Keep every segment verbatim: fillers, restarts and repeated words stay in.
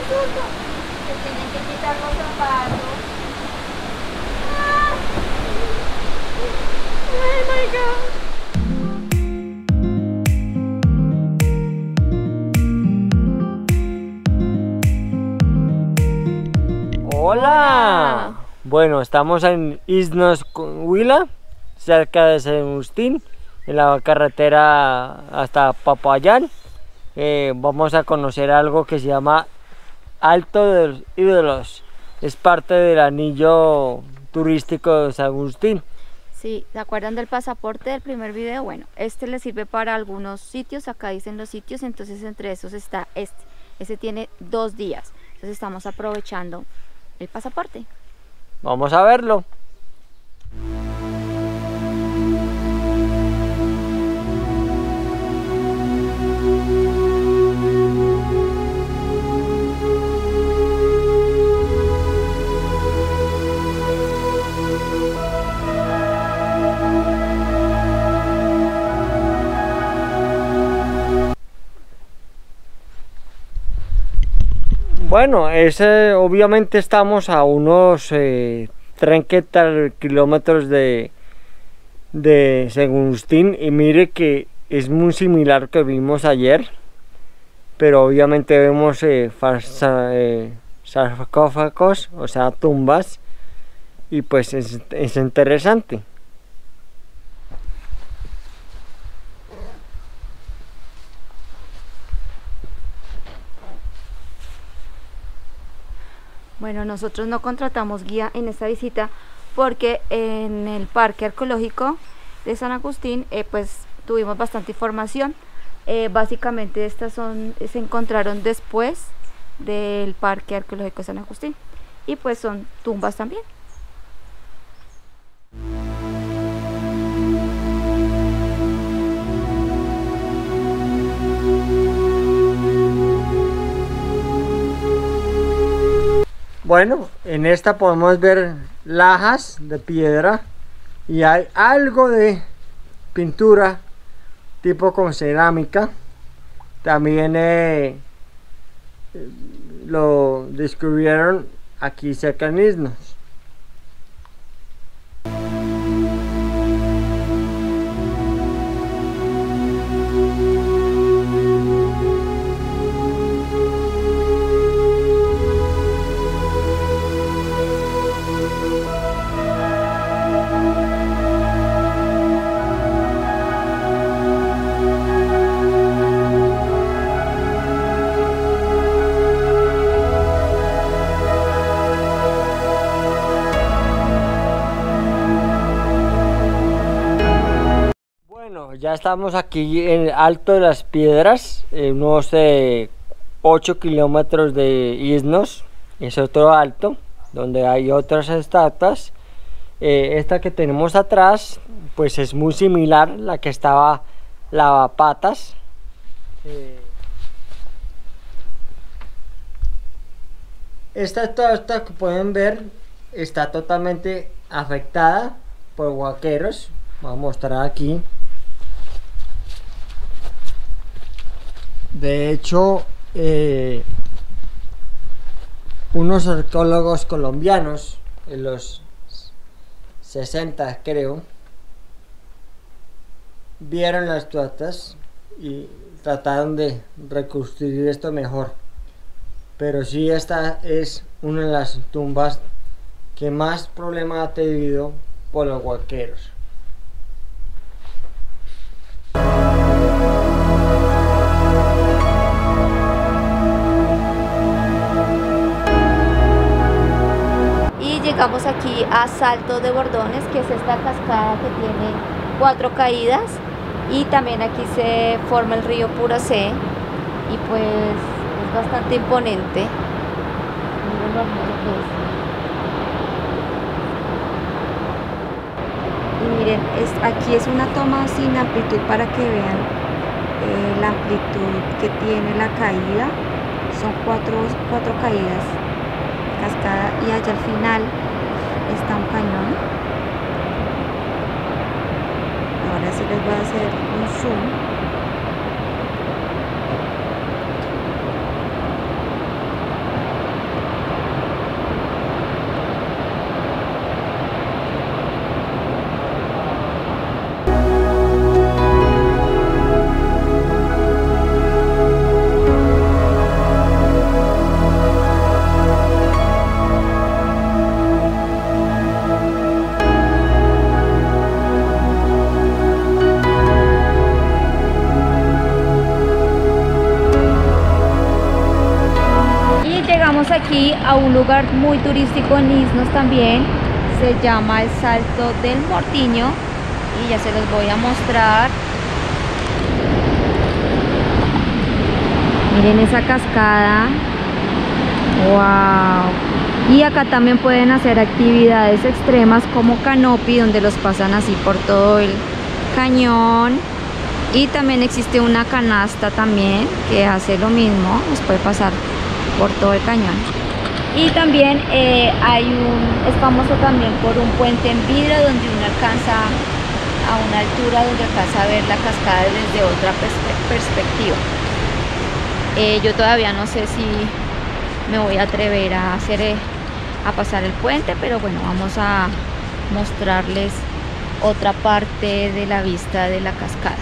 susto. Se tienen que quitar los zapatos. ¡Ah! ¡Oh, my God! ¡Hola! Bueno, estamos en Isnos, Huila, cerca de San Justín, en la carretera hasta Papayán. Eh, vamos a conocer algo que se llama Alto de los Ídolos. Es parte del anillo turístico de San Agustín. Sí, ¿se acuerdan del pasaporte del primer video? Bueno, este le sirve para algunos sitios, acá dicen los sitios, entonces entre esos está este. Este tiene dos días, entonces estamos aprovechando el pasaporte. Vamos a verlo. Bueno, ese, obviamente estamos a unos eh, treinta kilómetros de, de San Justín, y mire que es muy similar que vimos ayer, pero obviamente vemos eh, farsa, eh, sarcófagos, o sea tumbas, y pues es, es interesante. Bueno, nosotros no contratamos guía en esta visita porque en el Parque Arqueológico de San Agustín eh, pues tuvimos bastante información. Eh, básicamente estas son, se encontraron después del Parque Arqueológico de San Agustín, y pues son tumbas también. Bueno, en esta podemos ver lajas de piedra y hay algo de pintura tipo con cerámica. También eh, lo descubrieron aquí cerca en Isnos. Ya estamos aquí en Alto de las Piedras, unos eh, ocho kilómetros de Isnos. Es otro alto donde hay otras estatuas. Eh, esta que tenemos atrás pues es muy similar a la que estaba Lavapatas. Eh, esta estatua que pueden ver está totalmente afectada por huaqueros. Voy a mostrar aquí. De hecho, eh, unos arqueólogos colombianos en los sesenta, creo, vieron las tuatas y trataron de reconstruir esto mejor. Pero sí, esta es una de las tumbas que más problemas ha tenido por los huaqueros. Llegamos aquí a Salto de Bordones, que es esta cascada que tiene cuatro caídas, y también aquí se forma el río Puracé, y pues es bastante imponente. Miren lo hermoso que es. Y miren, es, aquí es una toma sin amplitud para que vean eh, la amplitud que tiene la caída. Son cuatro, cuatro caídas, cascada, y allá al final está un cañón. Ahora sí les voy a hacer un zoom. llegamos aquí a un lugar muy turístico en Isnos también, se llama el Salto del Mortiño y ya se los voy a mostrar. Miren esa cascada, wow. Y acá también pueden hacer actividades extremas como canopy, donde los pasan así por todo el cañón. Y también existe una canasta también que hace lo mismo, los puede pasar por todo el cañón. Y también eh, hay un, es famoso también por un puente en vidrio donde uno alcanza a una altura donde alcanza a ver la cascada desde otra perspectiva. Eh, yo todavía no sé si me voy a atrever a hacer a pasar el puente, pero bueno, vamos a mostrarles otra parte de la vista de la cascada.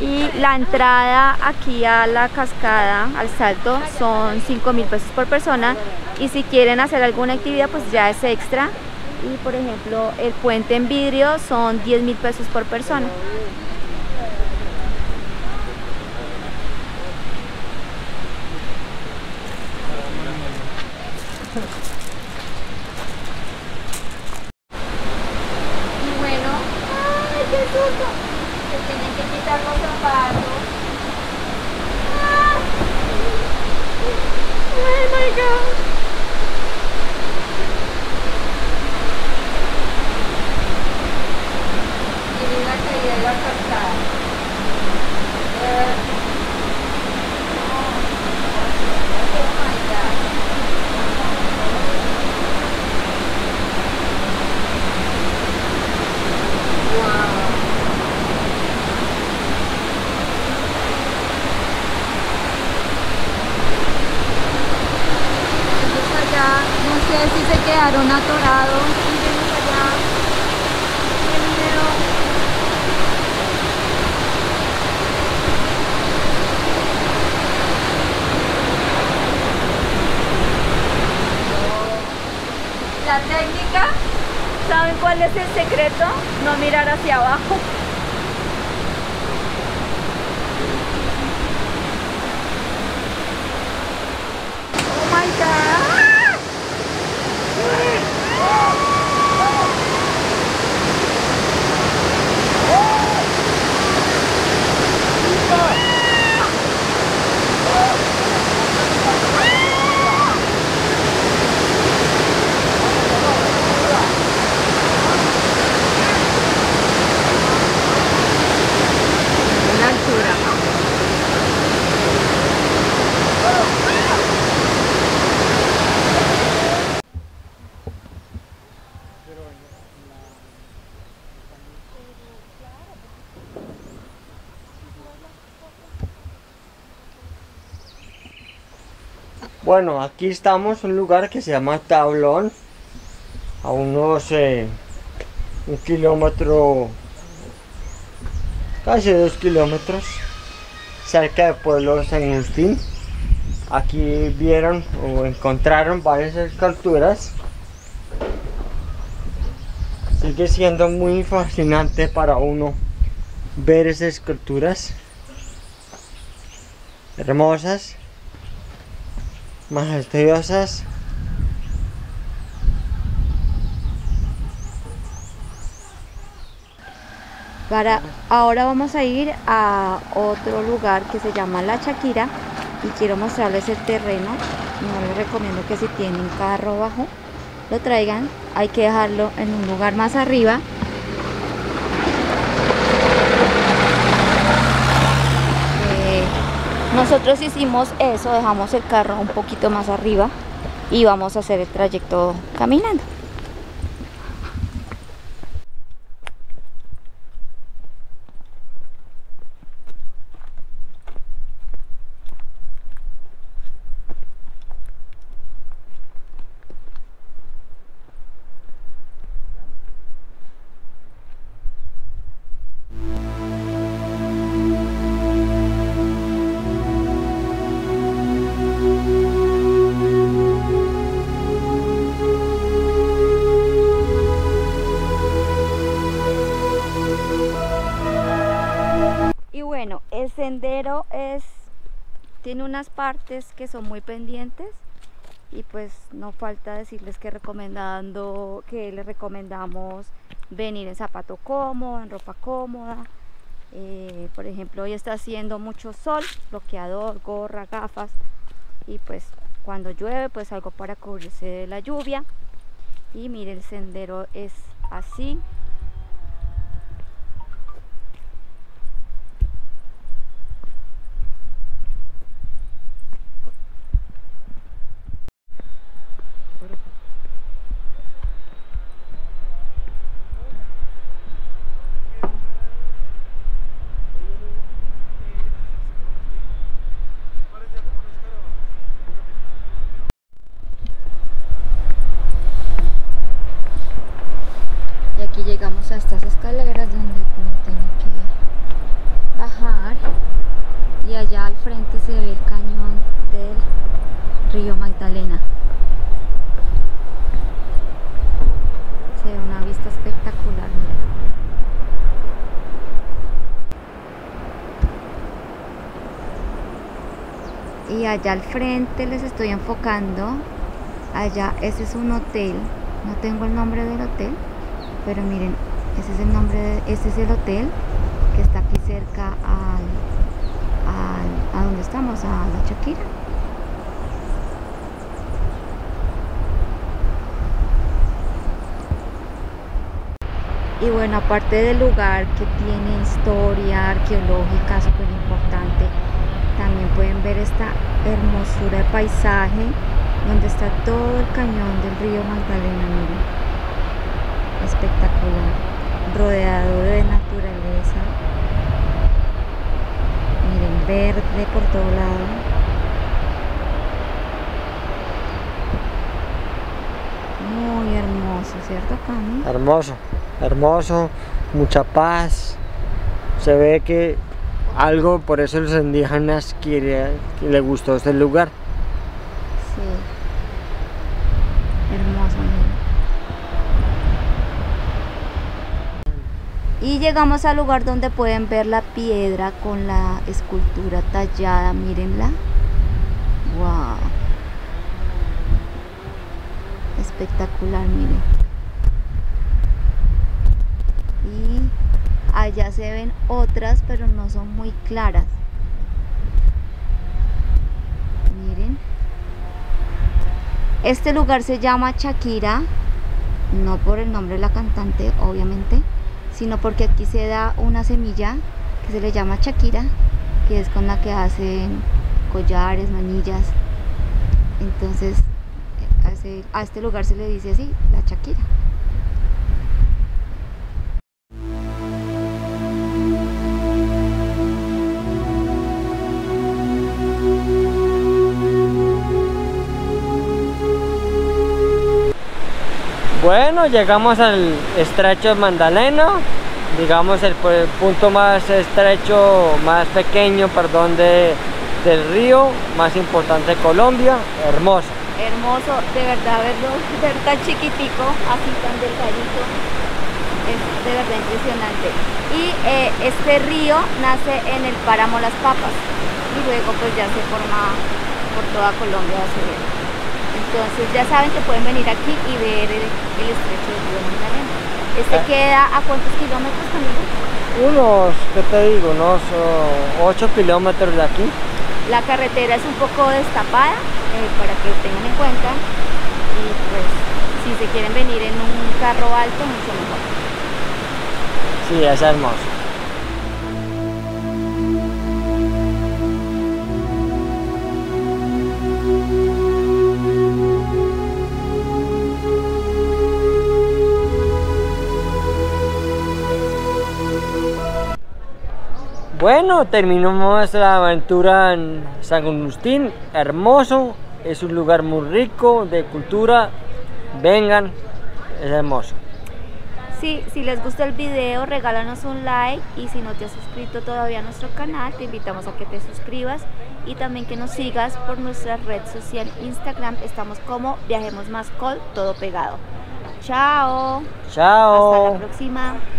Y la entrada aquí a la cascada, al salto, son cinco mil pesos por persona, y si quieren hacer alguna actividad pues ya es extra. Y por ejemplo el puente en vidrio son diez mil pesos por persona. Quedaron atorados. Miren allá. Primero. La técnica, ¿saben cuál es el secreto? No mirar hacia abajo. Oh my god. Bueno, aquí estamos en un lugar que se llama Tablón, a unos eh, un kilómetro, casi dos kilómetros, cerca de pueblo de San Justín. Aquí vieron o encontraron varias esculturas. Sigue siendo muy fascinante para uno ver esas esculturas hermosas, majestuosas. Para, ahora vamos a ir a otro lugar que se llama La Chaquira y quiero mostrarles el terreno. No les recomiendo que si tienen carro bajo lo traigan, hay que dejarlo en un lugar más arriba. Nosotros hicimos eso, dejamos el carro un poquito más arriba y vamos a hacer el trayecto caminando. El sendero es, tiene unas partes que son muy pendientes y pues no falta decirles que recomendando que les recomendamos venir en zapato cómodo, en ropa cómoda. Eh, por ejemplo, hoy está haciendo mucho sol, bloqueador, gorra, gafas, y pues cuando llueve pues algo para cubrirse de la lluvia. Y mire, el sendero es así. Llegamos a estas escaleras donde uno tiene que bajar, y allá al frente se ve el cañón del río Magdalena. Se ve una vista espectacular, mira. Y allá al frente les estoy enfocando, allá ese es un hotel, no tengo el nombre del hotel, pero miren, ese es el nombre de, este es el hotel que está aquí cerca al, al, a donde estamos, a La Chaquira. Y bueno, aparte del lugar que tiene historia arqueológica súper importante, también pueden ver esta hermosura de paisaje donde está todo el cañón del río Magdalena, miren. Espectacular, rodeado de naturaleza, miren, verde por todo lado. Muy hermoso, ¿cierto, Cami? Hermoso, hermoso, mucha paz. Se ve que algo, por eso los indígenas quiere, que le gustó este lugar. Sí, hermoso, miren. Y llegamos al lugar donde pueden ver la piedra con la escultura tallada, mírenla. ¡Wow! Espectacular, miren. Y allá se ven otras, pero no son muy claras. Miren. Este lugar se llama Chaquira, no por el nombre de la cantante, obviamente, sino porque aquí se da una semilla que se le llama chaquira, que es con la que hacen collares, manillas. Entonces a este lugar se le dice así, la chaquira. Bueno, llegamos al estrecho de Magdalena, digamos el, el punto más estrecho, más pequeño, perdón, de, del río más importante de Colombia. Hermoso. Hermoso, de verdad, verlo, ver tan chiquitico, así tan delgadito, es de verdad impresionante. Y eh, este río nace en el Páramo Las Papas y luego pues ya se forma por toda Colombia. Así, entonces ya saben que pueden venir aquí y ver el, el estrecho del río Magdalena. ¿Este eh. queda a cuántos kilómetros también? Unos, ¿qué te digo? Unos ocho kilómetros de aquí. La carretera es un poco destapada, eh, para que lo tengan en cuenta. Y pues si se quieren venir en un carro alto, mucho mejor. Sí, es hermoso. Bueno, terminamos la aventura en San Justín, hermoso, es un lugar muy rico de cultura, vengan, es hermoso. Sí, si les gusta el video, regálanos un like, y si no te has suscrito todavía a nuestro canal, te invitamos a que te suscribas y también que nos sigas por nuestra red social Instagram, estamos como Viajemos Más Col, todo pegado. Chao. Chao. Hasta la próxima.